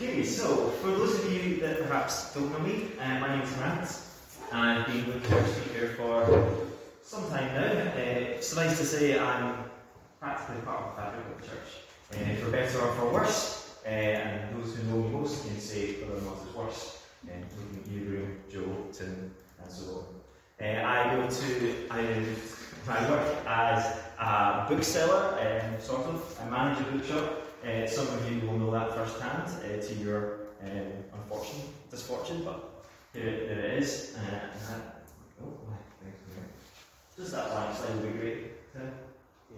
Okay, so for those of you that perhaps don't know me, my name's Matt, and I've been with the church speaker for some time now. Suffice to say, I'm practically part of the fabric of the church, for better or for worse. And those who know me most can say whether or not it's worse, including Gabriel, Joe, Tim, and so on. I work as a bookseller, sort of. I manage a bookshop. Some of you will know that firsthand to your unfortunate misfortune, but here it is. Just that blank slide would be great.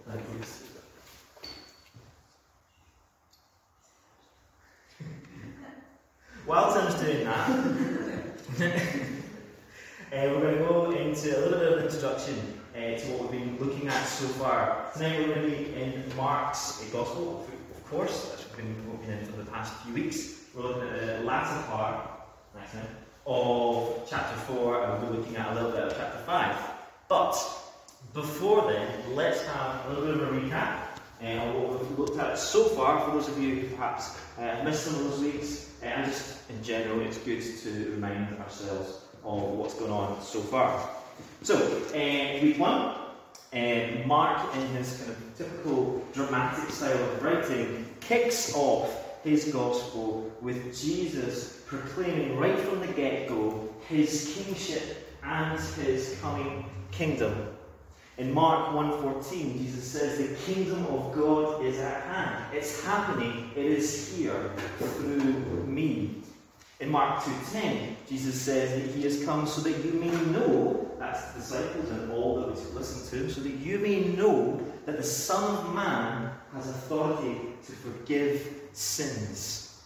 Thank you. While Tim's doing that, we're going to go into a little bit of an introduction to what we've been looking at so far. Tonight we're going to be in Mark's Gospel, of course, that's been what we've been in for the past few weeks. We're looking at the latter part of chapter 4, and we're looking at a little bit of chapter 5. But before then, let's have a little bit of a recap on what we've looked at so far. For those of you who perhaps missed some of those weeks, and just in general, it's good to remind ourselves of what's going on so far. So, week one, Mark, in his kind of typical dramatic style of writing, kicks off his gospel with Jesus proclaiming right from the get-go his kingship and his coming kingdom. In Mark 1:14, Jesus says the kingdom of God is at hand. It's happening. It is here through me. In Mark 2:10, Jesus says that he has come so that you may know, that's the disciples and all those who listen to him, so that you may know that the Son of Man has authority to forgive sins.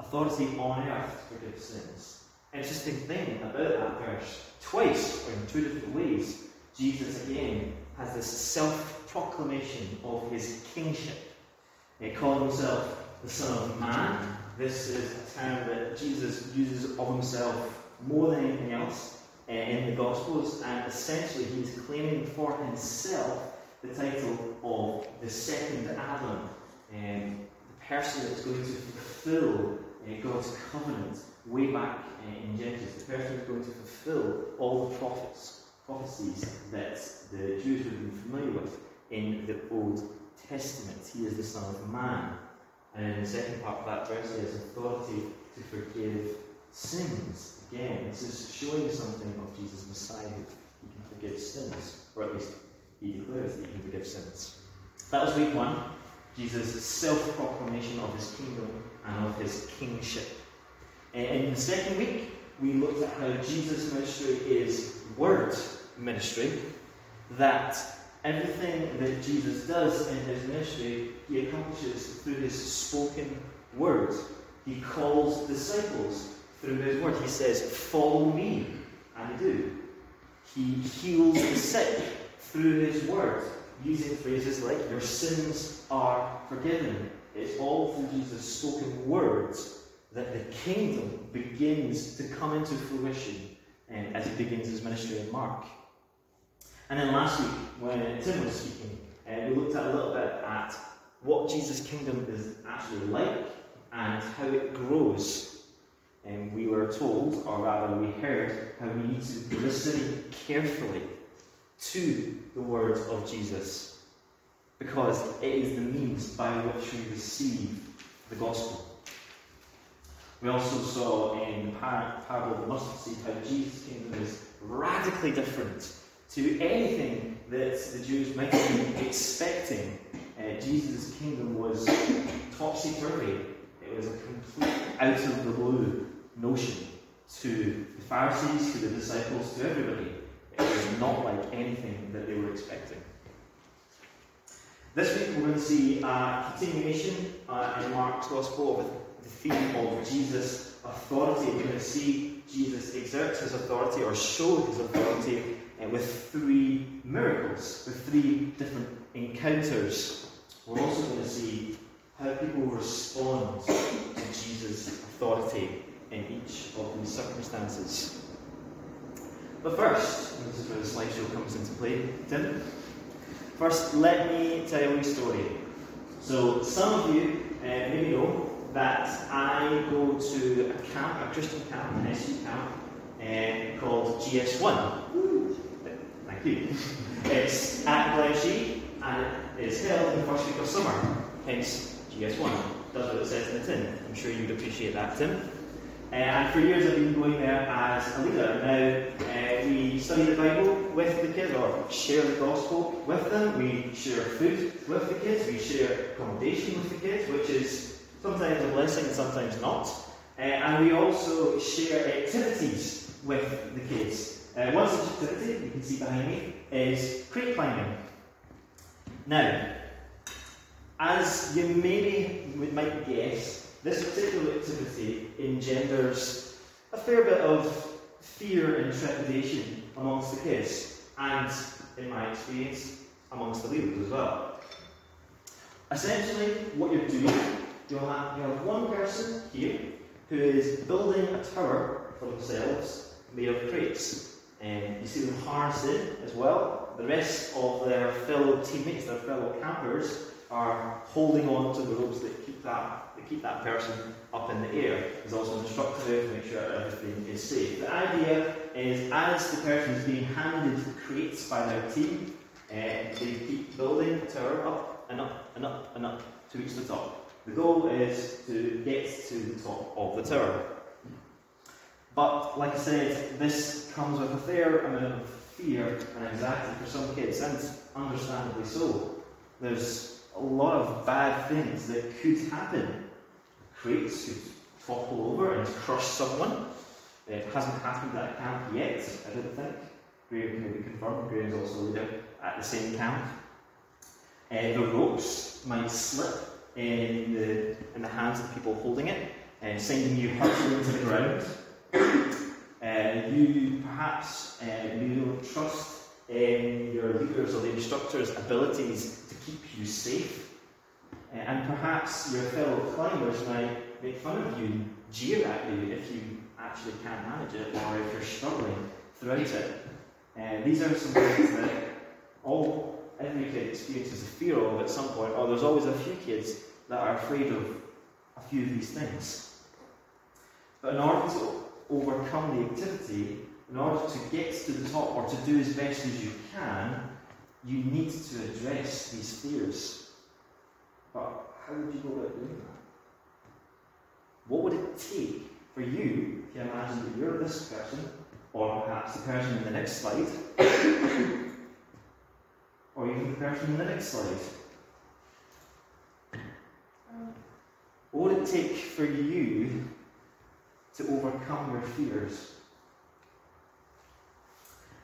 Authority on earth to forgive sins. Interesting thing about that verse, twice, or in two different ways, Jesus again has this self-proclamation of his kingship. He calls himself the Son of Man. This is a term that Jesus uses of himself more than anything else in the Gospels, and essentially he is claiming for himself the title of the second Adam, the person that's going to fulfill God's covenant way back in Genesis, the person that's going to fulfill all the prophecies that the Jews would have been familiar with in the Old Testament. He is the Son of Man. And in the second part of that verse, he has authority to forgive sins. Again, this is showing something of Jesus' Messiahhood. He can forgive sins, or at least he declares that he can forgive sins. That was week one, Jesus' self-proclamation of his kingdom and of his kingship. And in the second week, we looked at how Jesus' ministry is word ministry, that everything that Jesus does in his ministry, he accomplishes through his spoken word. He calls disciples through his word. He says, "Follow me," and they do. He heals the sick through his word, using phrases like, "Your sins are forgiven." It's all through Jesus' spoken words that the kingdom begins to come into fruition as he begins his ministry in Mark. And then last week, when Tim was speaking, we looked at a little bit at what Jesus' kingdom is actually like and how it grows. And we were told, or rather we heard, how we need to listen carefully to the words of Jesus, because it is the means by which we receive the gospel. We also saw in the parable of the mustard seed how Jesus' kingdom is radically different to anything that the Jews might have been expecting. Jesus' kingdom was topsy-turvy. It was a complete out-of-the-blue notion to the Pharisees, to the disciples, to everybody. It was not like anything that they were expecting. This week we're going to see a continuation in Mark's Gospel with the theme of Jesus' authority. We're going to see Jesus exert his authority, or show his authority, with three miracles, with three different encounters. We're also going to see how people respond to Jesus' authority in each of these circumstances. But first, this is where the slideshow comes into play, Tim. First, let me tell you a wee story. So, some of you may know that I go to a camp, a Christian camp, an SU camp, called GS1. Woo. Thank you. It's at Gerasenes and it is held in the first week of summer, hence GS1. Does what it says in the tin. I'm sure you'd appreciate that, Tim. And for years I've been going there as a leader. Now, we study the Bible with the kids, or share the gospel with them. We share food with the kids. We share accommodation with the kids, which is sometimes a blessing and sometimes not. And we also share activities with the kids. One such activity, you can see behind me, is crate climbing. Now, as you might guess, this particular activity engenders a fair bit of fear and trepidation amongst the kids, and, in my experience, amongst the leaders as well. Essentially, what you're doing, you have one person here who is building a tower for themselves made of crates. You see them harnessed in as well. The rest of their fellow teammates, their fellow campers, are holding on to the ropes that keep that person up in the air. There's also an instructor there to make sure everything is safe. The idea is, as the person is being handed crates by their team, they keep building the tower up and up and up and up to reach the top. The goal is to get to the top of the tower. But, like I said, this comes with a fair amount of fear and anxiety for some kids, and understandably so. There's a lot of bad things that could happen. Crates could topple over and crush someone. It hasn't happened at a camp yet, I don't think. Graham can be confirmed. Graham's also a leader at the same camp. The ropes might slip in the hands of people holding it, sending you hurtling to the ground. You perhaps don't trust your leaders or the instructors' abilities to keep you safe, and perhaps your fellow climbers might make fun of you, jeer at you if you actually can't manage it, or if you're struggling throughout it. These are some things that every kid experiences a fear of at some point, or there's always a few kids that are afraid of a few of these things. But in order to overcome the activity, in order to get to the top, or to do as best as you can, you need to address these fears. But how would you go about doing that? What would it take for you, if you imagine that you're this person, or perhaps the person in the next slide, or even the person in the next slide? What would it take for you to overcome your fears?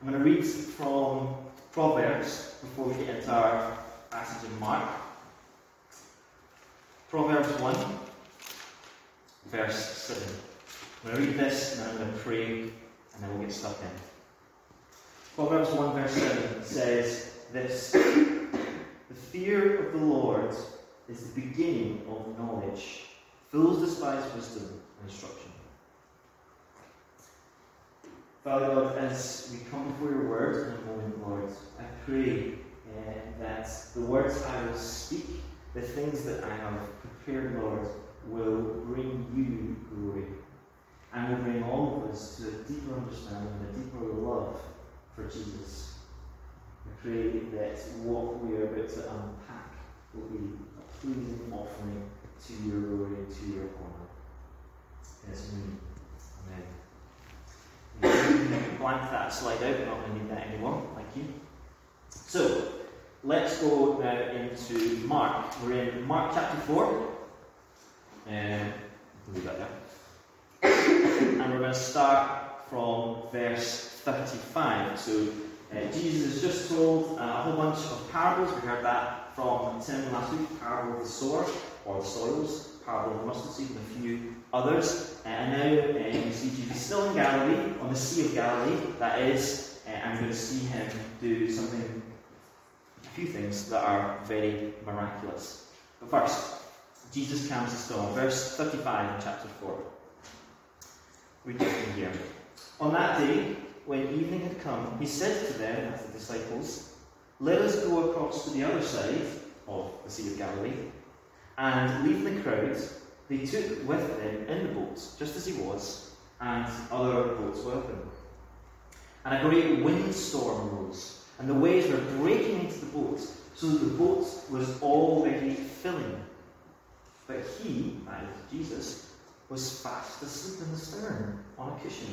I'm going to read from Proverbs before we get into our passage in Mark. Proverbs 1, verse 7. I'm going to read this and I'm going to pray and then we'll get stuck in. Proverbs 1, verse 7 says this: "The fear of the Lord is the beginning of knowledge. Fools despise wisdom and instruction." Father God, as we come before your word in a moment, Lord, I pray that the words I will speak, the things that I have prepared, Lord, will bring you glory, and will bring all of us to a deeper understanding and a deeper love for Jesus. I pray that what we are about to unpack will be a pleasing offering to your glory and to your honour. Yes, amen. You can blank that slide out, we're not going to need that anymore, thank you. So, let's go now into Mark. We're in Mark chapter 4. Leave that there. And we're going to start from verse 35. So, Jesus has just told a whole bunch of parables. We heard that from Tim last week, parable of the sower, or the soils, parable of the mustard seed, and a few others. And now you see Jesus still in Galilee, on the Sea of Galilee, that is, and we're going to see him do a few things that are very miraculous. But first, Jesus calms the storm. Verse 35 in chapter 4. We get from here. "On that day, when evening had come, he said to them," that's the disciples, "Let us go across to the other side," of the Sea of Galilee, "and leave the crowd they took with them in the boats, just as he was, and other boats with him. And a great windstorm arose, and the waves were breaking into the boat, so that the boat was already filling. But he, that is Jesus, was fast asleep in the stern, on a cushion.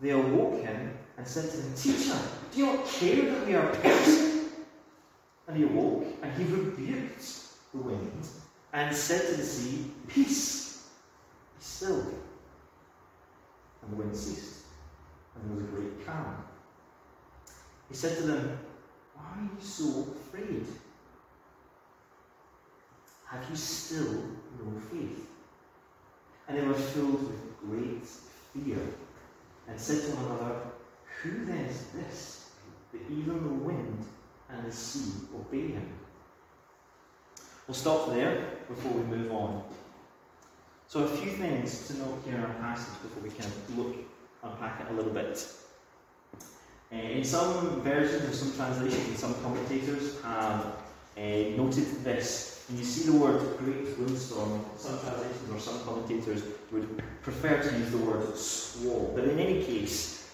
They awoke him and said to him, "Teacher, do you not care that we are perishing?" And he awoke, and he rebuked the wind, and said to the sea, "Peace, be still." And the wind ceased, and there was a great calm. He said to them, "Why are you so afraid? Have you still no faith?" And they were filled with great fear, and said to one another, "Who then is this, that even the wind and the sea obey him?" We'll stop there before we move on. So a few things to note here in our passage before we kind of unpack it a little bit. In some versions or some translations, some commentators have noted this. When you see the word great windstorm, some translations or some commentators would prefer to use the word squall. But in any case,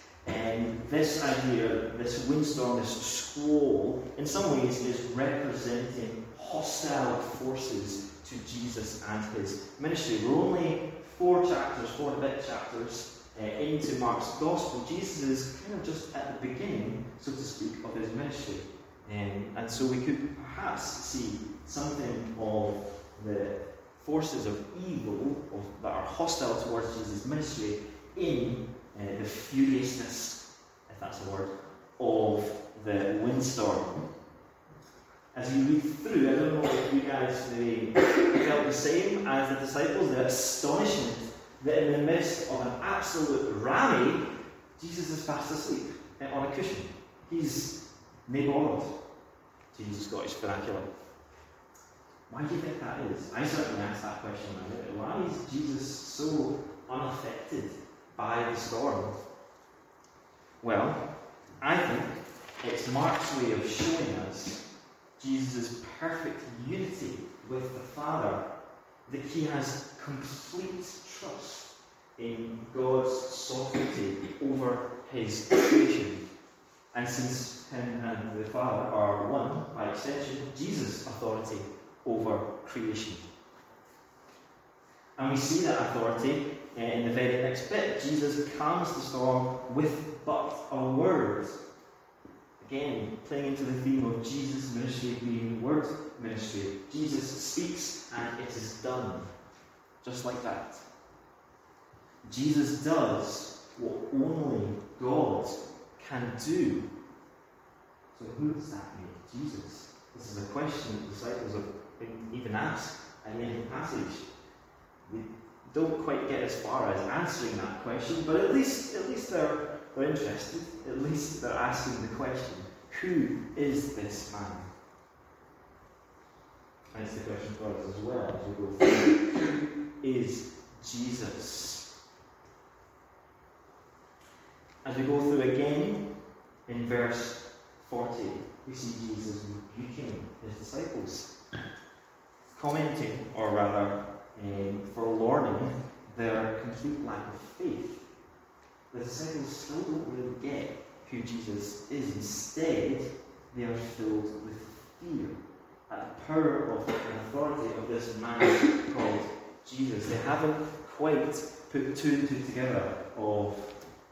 this idea, this windstorm, this squall, in some ways is representing hostile forces to Jesus and his ministry. We're only four and a bit chapters into Mark's Gospel. Jesus is kind of just at the beginning, so to speak, of his ministry. And so we could perhaps see something of the forces of evil that are hostile towards Jesus' ministry in the furiousness, if that's a word, of the windstorm. As you read through, I don't know if you guys maybe felt the same as the disciples, the astonishment that in the midst of an absolute rally, Jesus is fast asleep on a cushion. He's nabothered, to use Scottish vernacular. Why do you think that is? I certainly asked that question. Why is Jesus so unaffected by the storm? Well, I think it's Mark's way of showing us Jesus' perfect unity with the Father, that he has complete trust in God's sovereignty over his creation. And since him and the Father are one, by extension, Jesus' authority over creation. And we see that authority in the very next bit. Jesus calms the storm with but a word. Again, playing into the theme of Jesus' ministry being word ministry. Jesus speaks and it is done. Just like that. Jesus does what only God can do. So who does that make? Jesus. This is a question the disciples have been even asked in the passage. We don't quite get as far as answering that question, but at least they're interested. At least they're asking the question, who is this man? And it's the question for us as well as we go through. Who is Jesus? As we go through again in verse 40, we see Jesus rebuking his disciples, commenting, or rather forlorning, their complete lack of faith. The disciples still don't really get who Jesus is. Instead, they are filled with fear at the power of the authority of this man called Jesus. They haven't quite put two and two together of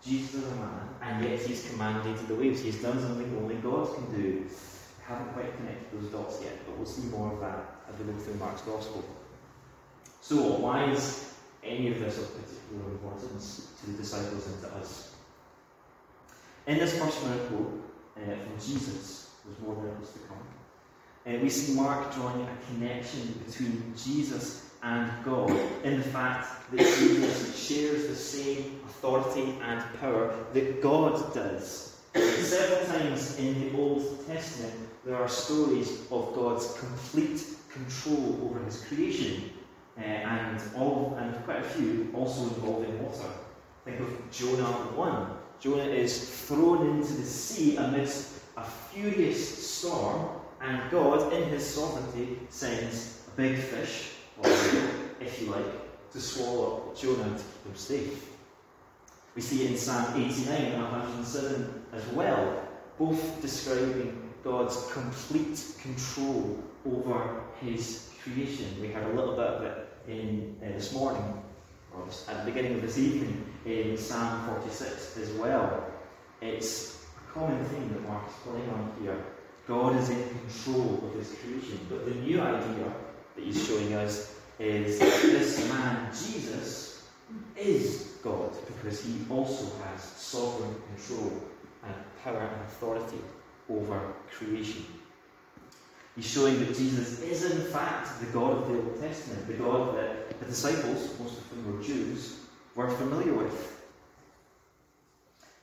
Jesus is a man, and yet he's commanded the waves. He's done something only God can do. They haven't quite connected those dots yet, but we'll see more of that as we look through Mark's Gospel. So, why is any of this of particular importance to the disciples and to us? In this first miracle from Jesus, there's more miracles to come, we see Mark drawing a connection between Jesus and God in the fact that Jesus shares the same authority and power that God does. Several times in the Old Testament, there are stories of God's complete control over his creation. And quite a few also involving water. Think of Jonah 1. Jonah is thrown into the sea amidst a furious storm, and God, in his sovereignty, sends a big fish, or a if you like, to swallow Jonah himself. We see it in Psalm 89 and 107 as well, both describing God's complete control over his creation. We heard a little bit of it in this morning, or at the beginning of this evening, in Psalm 46 as well. It's a common thing that Mark is playing on here. God is in control of his creation. But the new idea that he's showing us is that this man, Jesus, is God, because he also has sovereign control and power and authority over creation. He's showing that Jesus is in fact the God of the Old Testament, the God that the disciples, most of whom were Jews, were familiar with.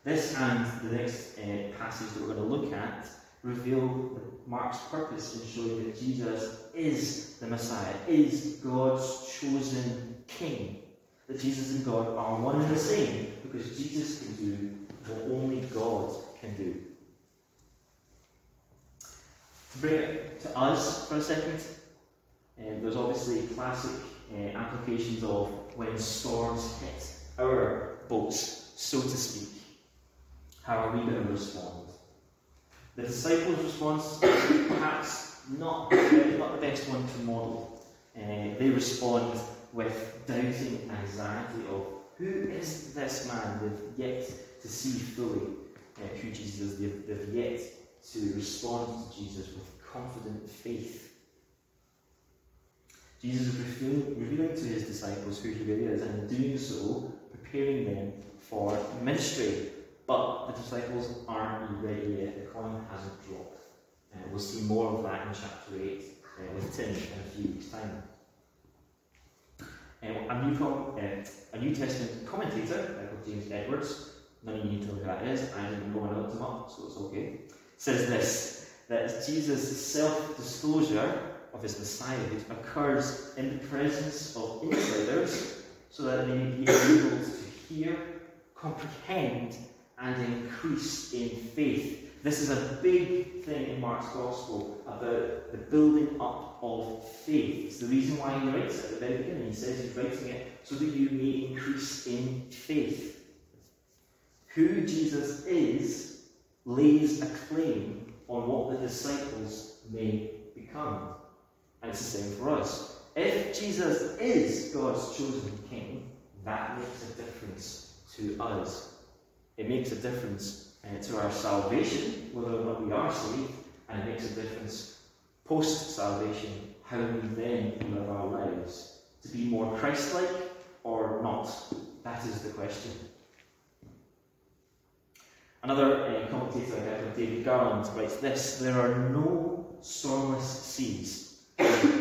This and the next passage that we're going to look at reveal Mark's purpose in showing that Jesus is the Messiah, is God's chosen king. That Jesus and God are one and the same, because Jesus can do what only God can do. To bring it to us for a second, there's obviously classic applications of when storms hit our boats, so to speak. How are we going to respond? The disciples' response is perhaps not the best one to model. They respond with doubting anxiety of who is this man they've yet to see fully, who Jesus is. They've yet to respond to Jesus with confident faith. Jesus is revealing to his disciples who he really is, and in doing so, preparing them for ministry. But the disciples aren't ready yet, the coin hasn't dropped. We'll see more of that in chapter 8 with Tim in a few weeks' time. A New Testament commentator, James Edwards, none of you need to know who that is, I didn't go and look him up, so it's okay, says this, that Jesus' self-disclosure of his messiahhood occurs in the presence of insiders so that they may be able to hear, comprehend, and increase in faith. This is a big thing in Mark's Gospel about the building up of faith. It's the reason why he writes it at the very beginning. He says he's writing it so that you may increase in faith. Who Jesus is lays a claim on what the disciples may become. And it's the same for us. If Jesus is God's chosen king, that makes a difference to us. It makes a difference to our salvation, whether or not we are saved, and it makes a difference post-salvation, how we then live our lives. To be more Christ-like or not, that is the question. Another commentator, David Garland, writes this: there are no stormless seas.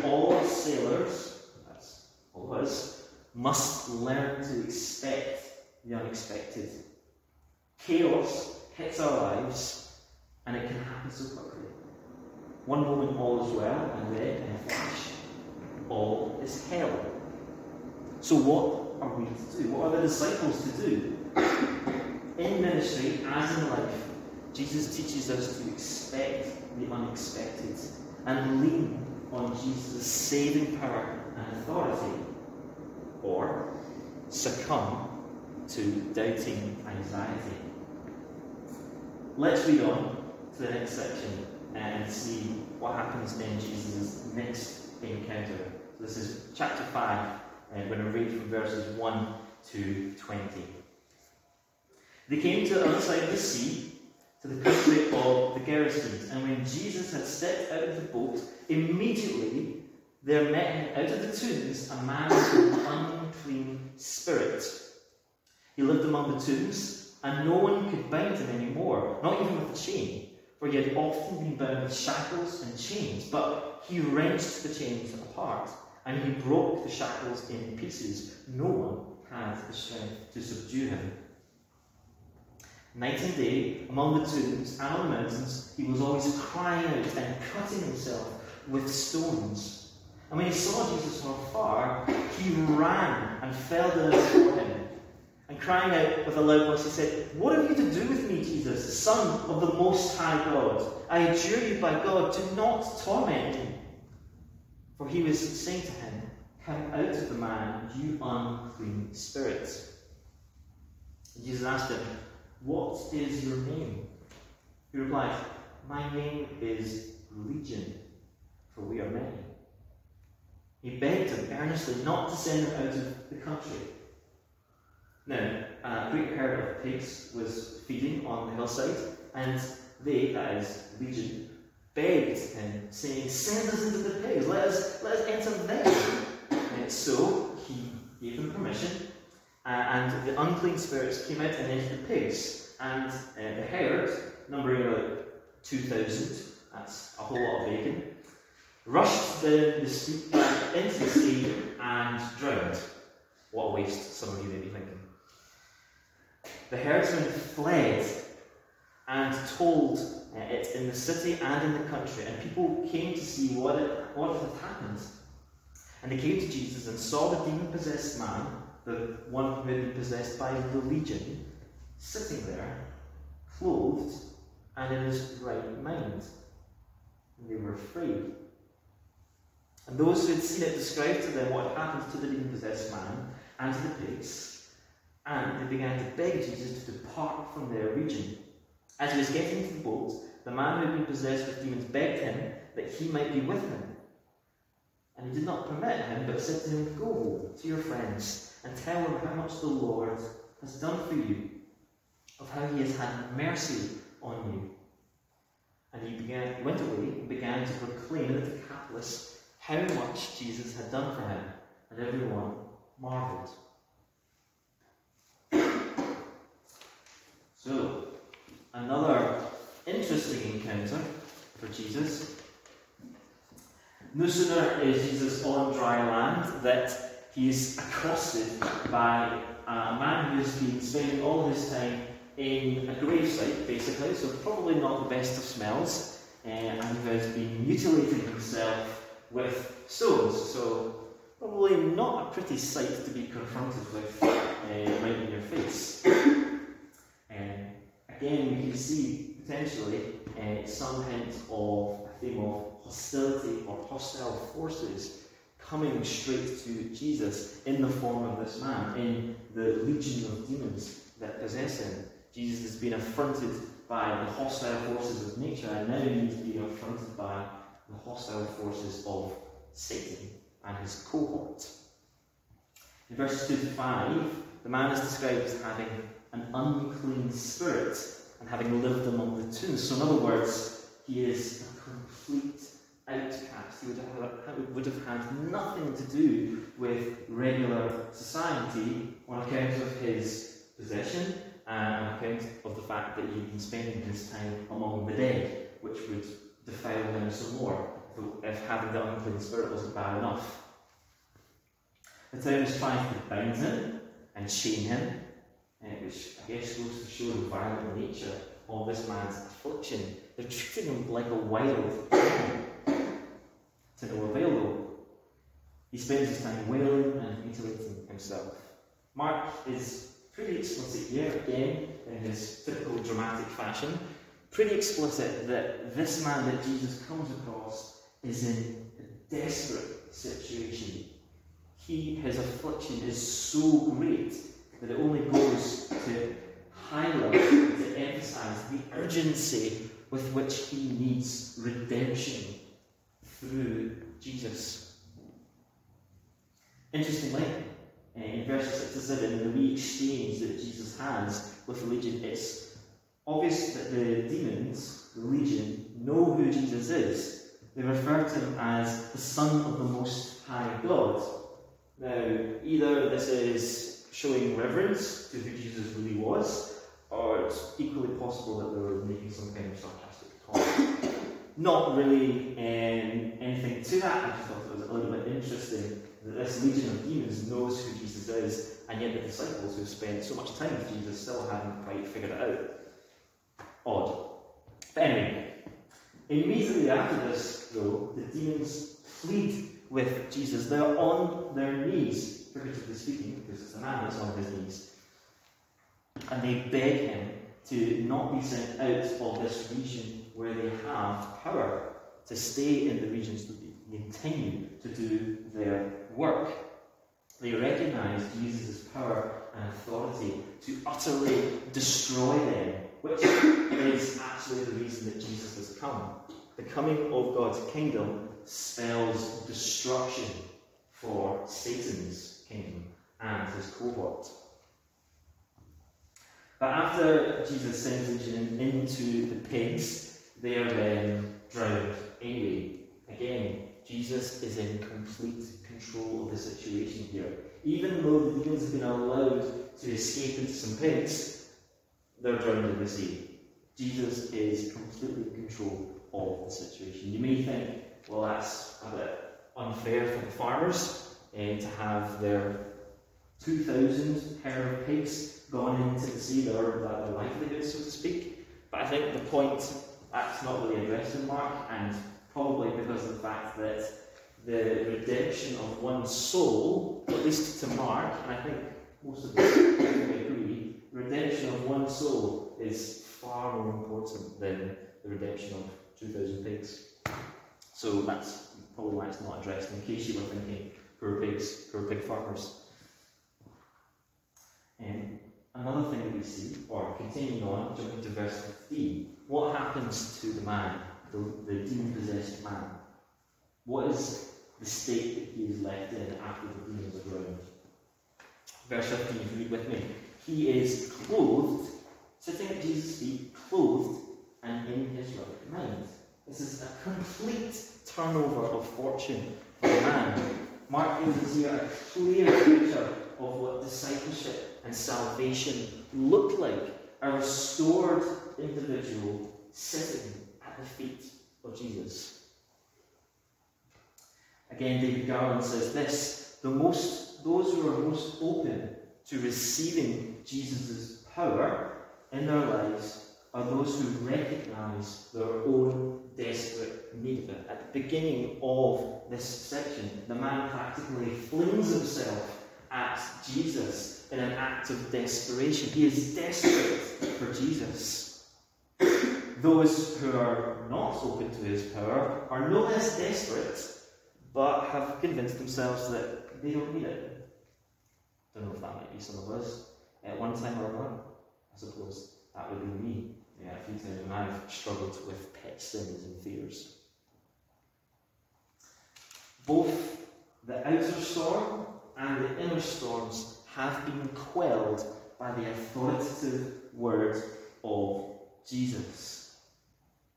All sailors, that's all of us, must learn to expect the unexpected. Chaos hits our lives, and it can happen so quickly. One moment all is well, and then in a flash, all is hell. So what are we to do? What are the disciples to do? In ministry, as in life, Jesus teaches us to expect the unexpected and lean on Jesus' saving power and authority, or succumb to doubting anxiety. Let's read on to the next section and see what happens in Jesus' next encounter. This is chapter 5, and we're going to read from verses 1 to 20. They came to the other side of the sea, to the country of the Gerasenes, and when Jesus had stepped out of the boat, immediately there met him out of the tombs a man with an unclean spirit. He lived among the tombs, and no one could bind him anymore, not even with a chain, for he had often been bound with shackles and chains, but he wrenched the chains apart, and he broke the shackles in pieces. No one had the strength to subdue him. Night and day, among the tombs and on the mountains, he was always crying out and cutting himself with stones. And when he saw Jesus from afar, he ran and fell down before him. And crying out with a loud voice, he said, "What have you to do with me, Jesus, Son of the Most High God? I adjure you by God, do not torment me." For he was saying to him, Come out of the man, you unclean spirits. Jesus asked him, what is your name? He replied, my name is Legion, for we are many. He begged him earnestly not to send them out of the country. Now, a great herd of pigs was feeding on the hillside, and they, that is, Legion, begged him, saying, send us into the pigs, let us enter them. So he gave them permission, and the unclean spirits came out and entered the pigs, and the herd, numbering about 2,000, that's a whole lot of bacon, rushed down the steep bank into the sea and drowned. What a waste, some of you may be thinking. The herdsmen fled and told it in the city and in the country, and people came to see what had happened. And they came to Jesus and saw the demon-possessed man, the one who had been possessed by the legion, sitting there, clothed and in his right mind. And they were afraid. And those who had seen it described to them what happened to the demon-possessed man and to the pigs, and they began to beg Jesus to depart from their region. As he was getting into the boat, the man who had been possessed with demons begged him that he might be with him. And he did not permit him, but said to him, go to your friends and tell them how much the Lord has done for you, of how he has had mercy on you. And he went away and began to proclaim in the Decapolis how much Jesus had done for him, and everyone marvelled. So, another interesting encounter for Jesus. No sooner is Jesus on dry land that he is accosted by a man who has been spending all his time in a gravesite, basically, so probably not the best of smells, and who has been mutilating himself with stones. So probably not a pretty sight to be confronted with right in your face. Again, we can see potentially some hint of a theme of hostility or hostile forces coming straight to Jesus in the form of this man, in the legion of demons that possess him. Jesus has been affronted by the hostile forces of nature, and now he is being affronted by the hostile forces of Satan and his cohort. In verses 2 to 5, the man is described as having an unclean spirit and having lived among the tombs. So in other words, he is a complete outcast. He would have had nothing to do with regular society on account of his possession and on account of the fact that he had been spending his time among the dead, which would defile him some more if having the unclean spirit wasn't bad enough. The town is trying to bind him and chain him, which I guess goes to show the violent nature of this man's affliction. They're treating him like a wild animal. To no avail, though. He spends his time wailing and mutilating himself. Mark is pretty explicit here, again, in his typical dramatic fashion. Pretty explicit that this man that Jesus comes across is in a desperate situation. His affliction is so great that it only goes to highlight, to emphasise the urgency with which he needs redemption through Jesus. Interestingly, in verses 6 to 7, in the wee exchange that Jesus has with the legion, it's obvious that the demons, the legion, know who Jesus is. They refer to him as the Son of the Most High God. Now, either this is showing reverence to who Jesus really was, or it's equally possible that they were making some kind of sarcastic comment. Not really anything to that. I just thought it was a little bit interesting that this legion of demons knows who Jesus is, and yet the disciples who spent so much time with Jesus still haven't quite figured it out. Odd. But anyway, immediately after this, though, the demons plead with Jesus. They're on their knees, figuratively speaking, because it's a man that's on his knees. And they beg him to not be sent out of this region where they have power, to stay in the regions so that they continue to do their work. Gerasenes uses his power and authority to utterly destroy them, which is actually the reason that Jesus has come. The coming of God's kingdom spells destruction for Satan's kingdom and his cohort. But after Jesus sends them into the pigs, they are then drowned anyway. Again, Jesus is in complete control of the situation here. Even though the demons have been allowed to escape into some pigs, they're drowned in the sea. Jesus is completely in control of the situation. You may think, well, that's a bit unfair for the farmers to have their 2,000 herd of pigs gone into the sea, their livelihood, so to speak. But I think the point that's not really addressed in Mark, and probably because of the fact that the redemption of one soul, at least to Mark, and I think most of us agree, redemption of one soul is far more important than the redemption of 2,000 pigs. So that's probably why it's not addressed, in case you were thinking, poor pigs, poor pig farmers. And another thing that we see, or continuing on, jumping to verse 15, what happens to the man, the demon-possessed man? What is the state that he is left in after the demons are drowned? Verse 15, if you read with me. He is clothed, sitting at Jesus' feet, clothed and in his right mind. This is a complete turnover of fortune for the man. Mark gives here a clear picture of what discipleship and salvation look like. A restored individual sitting at the feet of Jesus. Again, David Garland says this: those who are most open to receiving Jesus' power in their lives are those who recognise their own desperate need of it. At the beginning of this section, the man practically flings himself at Jesus in an act of desperation. He is desperate for Jesus. Those who are not open to his power are no less desperate, but have convinced themselves that they don't need it. I don't know if that might be some of us at one time or another. I suppose that would be me. Yeah, a few times when I've struggled with pet sins and fears. Both the outer storm and the inner storms have been quelled by the authoritative word of Jesus.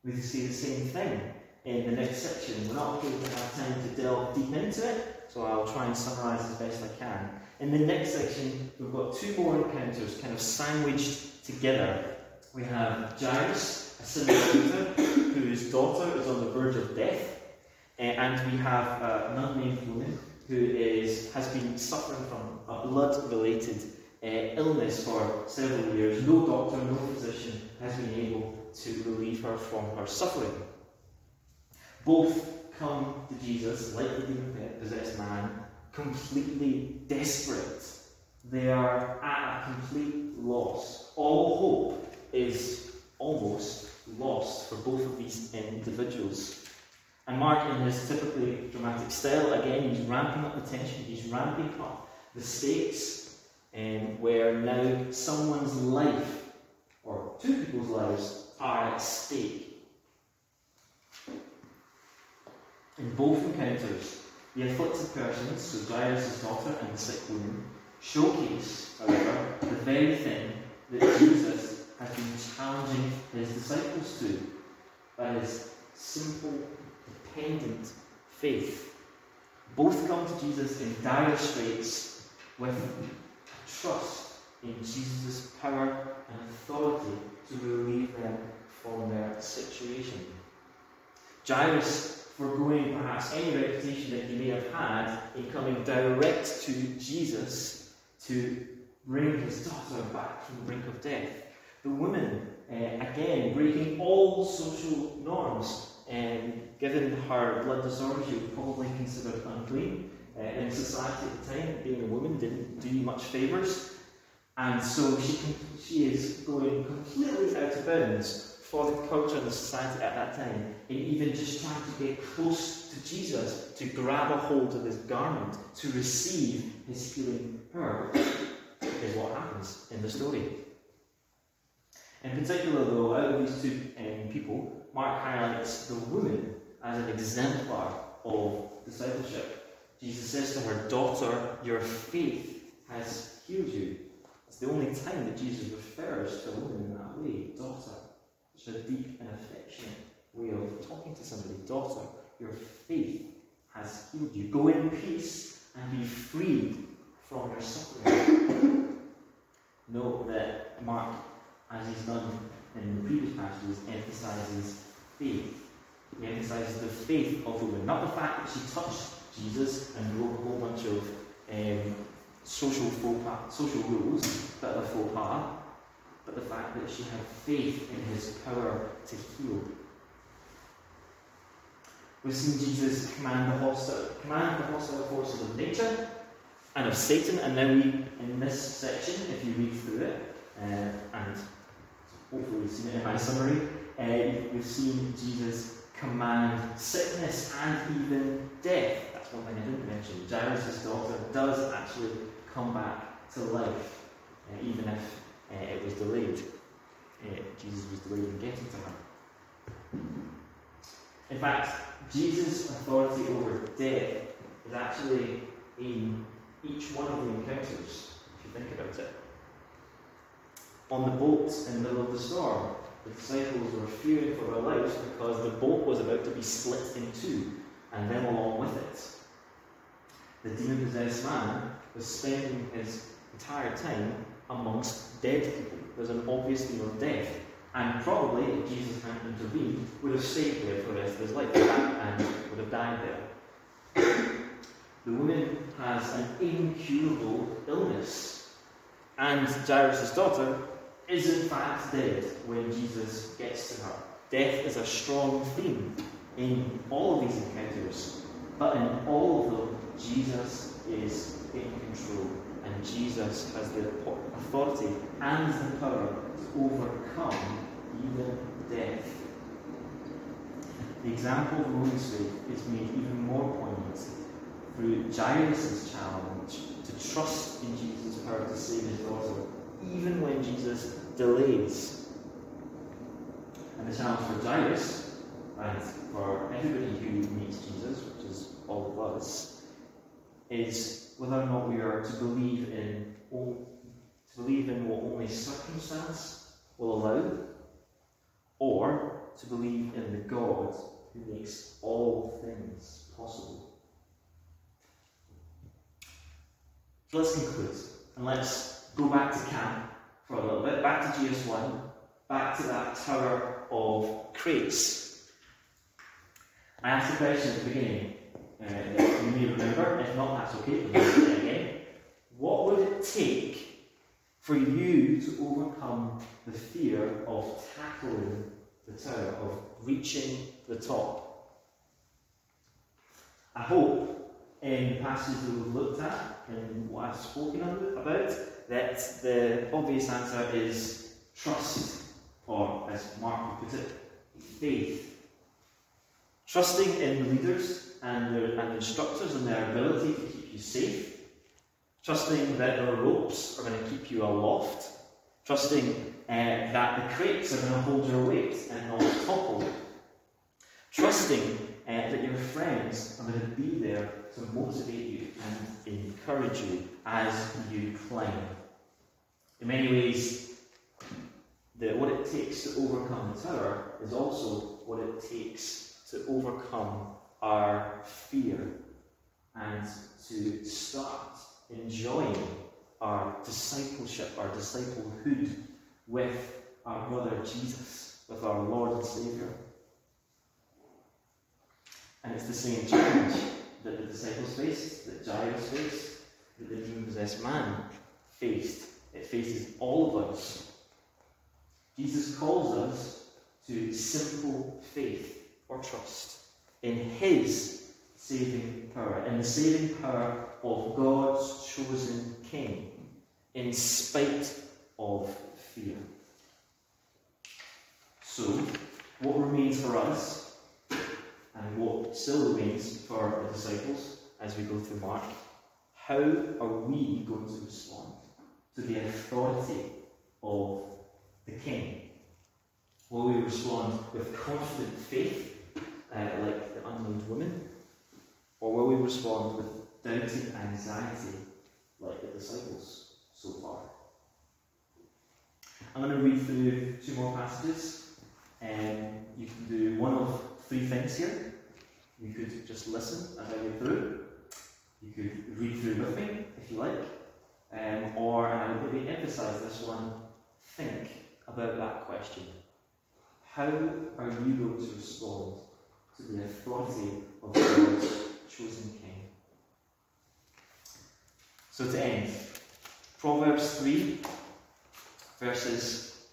We see the same thing in the next section. We're not going to have time to delve deep into it, so I'll try and summarise as best I can. In the next section, we've got two more encounters kind of sandwiched together. We have Jairus, a sinner, whose daughter is on the verge of death, and we have an unnamed woman who has been suffering from a blood-related illness for several years. No doctor, no physician has been able to relieve her from her suffering. Both come to Jesus, like the demon-possessed man, completely desperate. They are at a complete loss. All hope is almost lost for both of these individuals. And Mark, in his typically dramatic style, again, he's ramping up the tension, he's ramping up the stakes, where now someone's life, or two people's lives, are at stake. In both encounters, the afflicted persons, so Jairus' daughter and the sick woman, showcase, however, the very thing that Jesus has been challenging his disciples to, by his simple, dependent faith. Both come to Jesus in dire straits with trust in Jesus' power and authority to relieve them from their situation. Jairus, forgoing perhaps any reputation that he may have had in coming direct to Jesus to bring his daughter back from the brink of death. The woman, again, breaking all social norms, given her blood disorder, she was probably considered unclean. In society at the time, being a woman didn't do you much favours. And so she is going completely out of bounds, for the culture and the society at that time, in even just trying to get close to Jesus, to grab a hold of his garment, to receive his healing power, is what happens in the story. In particular, though, out of these two people, Mark highlights the woman as an exemplar of discipleship. Jesus says to her, "Daughter, your faith has healed you." It's the only time that Jesus refers to a woman in that way, daughter. It's a deep and affectionate way of talking to somebody. Daughter, your faith has healed you. Go in peace and be freed from your suffering. Note that Mark, as he's done in the previous passages, emphasises faith. He emphasises the faith of the woman, not the fact that she touched Jesus and wrote a whole bunch of social rules that are faux pas, but the fact that she had faith in his power to heal. We've seen Jesus command the hostile forces of nature and of Satan, and now in this section, if you read through it, and hopefully you've seen it in my summary, we've seen Jesus command sickness and even death. That's one thing I didn't mention. Jairus' daughter does actually come back to life, even if it was delayed. Jesus was delayed in getting to her. In fact, Jesus' authority over death is actually in each one of the encounters, if you think about it. On the boat in the middle of the storm, the disciples were fearing for their lives because the boat was about to be split in two, and them along with it. The demon-possessed man was spending his entire time amongst dead people. There's an obvious theme of death, and probably, if Jesus hadn't intervened, would have stayed there for the rest of his life and would have died there. The woman has an incurable illness, and Jairus' daughter is in fact dead when Jesus gets to her. Death is a strong theme in all of these encounters, but in all of them, Jesus is in control, and Jesus has the authority and the power to overcome even death. The example of the woman's faith is made even more poignant through Jairus' challenge to trust in Jesus' power to save his daughter, even when Jesus delays. And the challenge for Jairus, and for everybody who meets Jesus, which is all of us, is whether or not we are to believe in what only circumstance will allow, or to believe in the God who makes all things possible. So let's conclude, and let's go back to camp for a little bit, back to GS1, back to that tower of crates. I asked a question at the beginning, that you may remember, if not that's okay, we'll do it again. What would it take for you to overcome the fear of tackling the tower, of reaching the top? I hope in the passages that we've looked at and what I've spoken about, that the obvious answer is trust, or as Mark would put it, faith. Trusting in the leaders and instructors and their ability to keep you safe. Trusting that the ropes are going to keep you aloft. Trusting that the crates are going to hold your weight and not topple. Trusting that your friends are going to be there to motivate you and encourage you as you climb. In many ways, what it takes to overcome the tower is also what it takes to overcome our fear and to start enjoying our discipleship, our disciplehood with our brother Jesus, with our Lord and Saviour. And it's the same challenge that the disciples faced, that Jairus faced, that the demon-possessed man faced. It faces all of us. Jesus calls us to simple faith or trust in his saving power, in the saving power of God's chosen King, in spite of fear. So, what remains for us, and what still remains for the disciples as we go through Mark, how are we going to respond to the authority of the King? Will we respond with confident faith, like the unnamed woman? Or will we respond with doubting anxiety, like the disciples so far? I'm going to read through two more passages. You can do one of three things here. You could just listen as I go through. You could read through with me, if you like. Or, and I would maybe emphasise this one, think about that question. How are you going to respond to the authority of God's chosen King? So to end, Proverbs 3, verses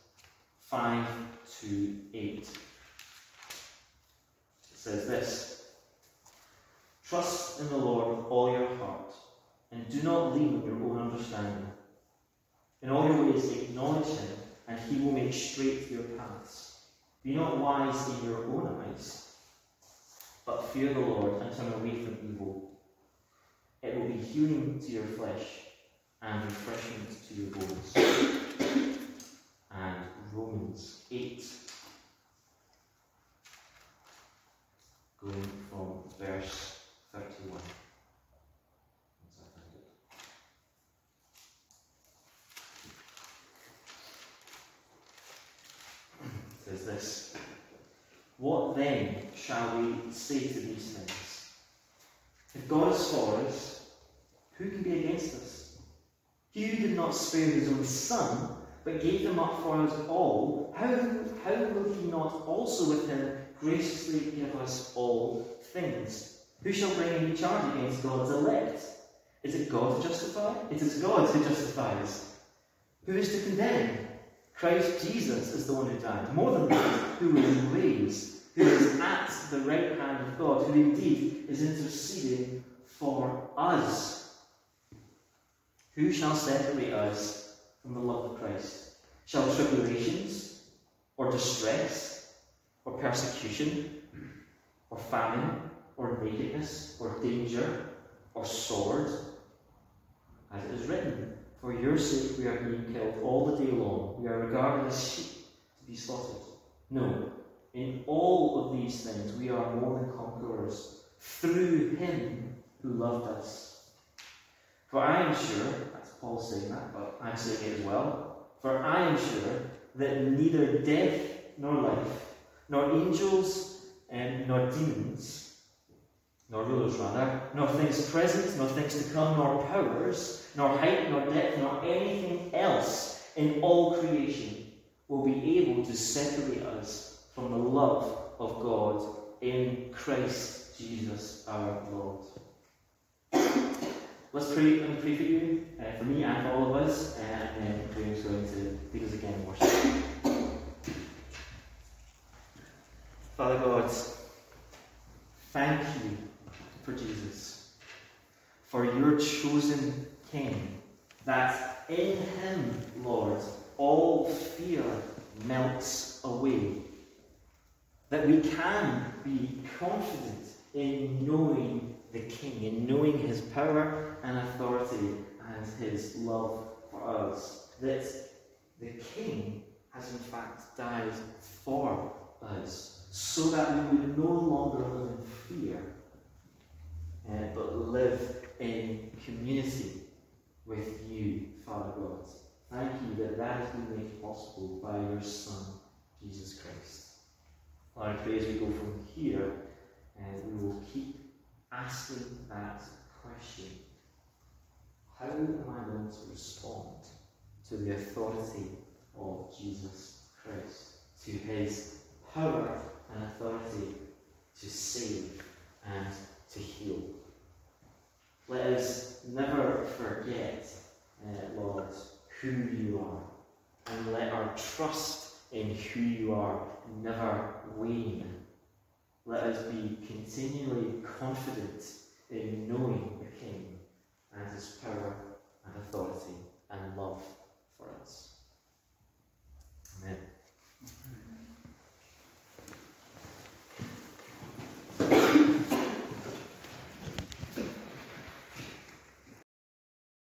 5 to 8. It says this: "Trust in the Lord with all your heart, and do not lean on your own understanding. In all your ways acknowledge him, and he will make straight your paths. Be not wise in your own eyes, but fear the Lord and turn away from evil. It will be healing to your flesh and refreshment to your bones." And Romans 8, going from verse 31. Says this: "What then shall we say to these things? If God is for us, who can be against us? He who did not spare his own Son, but gave him up for us all, how will he not also with him graciously give us all things? Who shall bring any charge against God's elect? Is it God to justify? It is God who justifies. Who is to condemn? Christ Jesus is the one who died. More than that, who was raised, who is at the right hand of God, who indeed is interceding for us. Who shall separate us from the love of Christ? Shall tribulations, or distress, or persecution, or famine, or nakedness, or danger, or sword? As it is written, for your sake we are being killed all the day long. We are regarded as sheep to be slaughtered. No, in all of these things we are more than conquerors through him who loved us. For I am sure," that's Paul saying that, but I'm saying it as well, "for I am sure that neither death nor life, nor angels nor demons, nor rulers rather, nor things present, nor things to come, nor powers, nor height, nor depth, nor anything else in all creation will be able to separate us from the love of God in Christ Jesus our Lord." Let's pray and pray for you, for me and for all of us, and then James is going to lead us again in worship. Father God, thank you for Jesus, for your chosen King, that in him, Lord, all fear melts away, that we can be confident in knowing the King, in knowing his power and authority and his love for us, that the King has in fact died for us, so that we would no longer live in fear, but live in community with you, Father God. Thank you that that has been made possible by your Son, Jesus Christ. Lord, I pray as we go from here, we will keep asking that question: how am I going to respond to the authority of Jesus Christ, to his power and authority to save and to heal? Let us never forget, Lord, who you are, and let our trust in who you are never wane. Let us be continually confident in knowing the King and his power